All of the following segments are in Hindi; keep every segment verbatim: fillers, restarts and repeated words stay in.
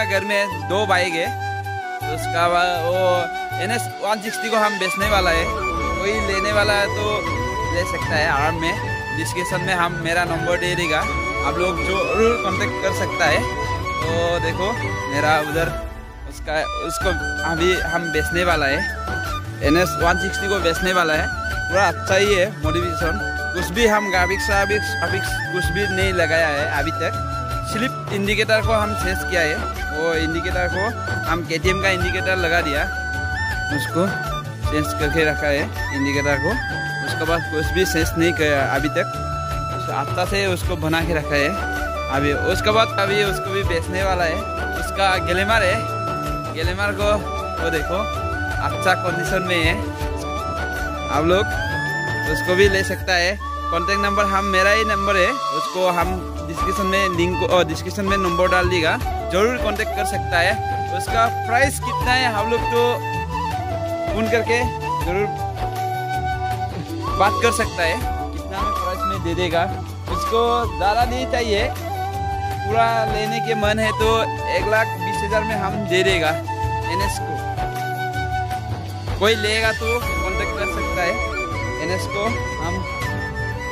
का घर में दो बाइक है, तो उसका वो एन एस वन सिक्सटी को हम बेचने वाला है, कोई लेने वाला है तो ले सकता है आराम में। डिस्क्रिप्शन में हम मेरा नंबर दे देगा, आप लोग जरूर कॉन्टेक्ट कर सकता है। तो देखो मेरा उधर उसका उसको अभी हम बेचने वाला है, एन एस वन सिक्सटी को बेचने वाला है। पूरा अच्छा ही है मोटिवेशन, कुछ भी हम गाविक साविक्स अविक्स कुछ भी नहीं लगाया है अभी तक। स्लिप इंडिकेटर को हम चेंज किया है, वो इंडिकेटर को हम के टी एम का इंडिकेटर लगा दिया, उसको चेंज करके रखा है इंडिकेटर को। उसके बाद कुछ भी चेंज नहीं किया अभी तक, अच्छा से उसको बना के रखा है अभी। उसके बाद अभी उसको भी बेचने वाला है। उसका ग्लैमर है, ग्लैमर को वो देखो अच्छा कंडीशन में है, आप लोग उसको भी ले सकता है। कॉन्टेक्ट नंबर हम मेरा ही नंबर है, उसको हम डिस्क्रिप्शन में लिंक और डिस्क्रिप्शन में नंबर डाल देगा, जरूर कांटेक्ट कर सकता है। उसका प्राइस कितना है हम लोग तो फोन करके जरूर बात कर सकता है, कितना में प्राइस में दे देगा। उसको ज़्यादा नहीं चाहिए, पूरा लेने के मन है तो एक लाख बीस हज़ार में हम दे देगा एन एस को। कोई लेगा तो कॉन्टेक्ट कर सकता है, एन एस को हम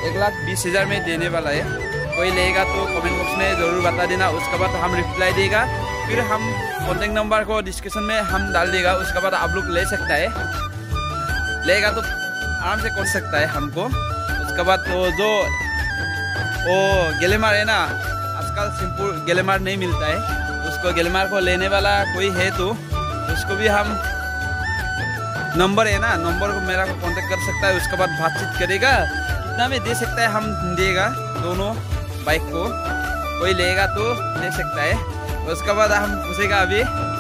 एक लाख बीस हज़ार में देने वाला है। कोई लेगा तो कमेंट बॉक्स में ज़रूर बता देना, उसके बाद हम रिप्लाई देगा। फिर हम कॉन्टेक्ट नंबर को डिस्क्रिप्शन में हम डाल देगा, उसके बाद आप लोग ले सकता है, लेगा तो आराम से कर सकता है हमको। उसके बाद तो जो वो ग्लैमर है ना, आजकल सिंपल ग्लैमर नहीं मिलता है, उसको ग्लैमर को लेने वाला कोई है तो उसको भी हम नंबर है ना, नंबर को मेरा को कॉन्टेक्ट कर सकता है। उसके बाद बातचीत करेगा, में दे सकता है हम देगा दोनों बाइक को, कोई लेगा तो ले सकता है। उसके बाद हम पूछेगा अभी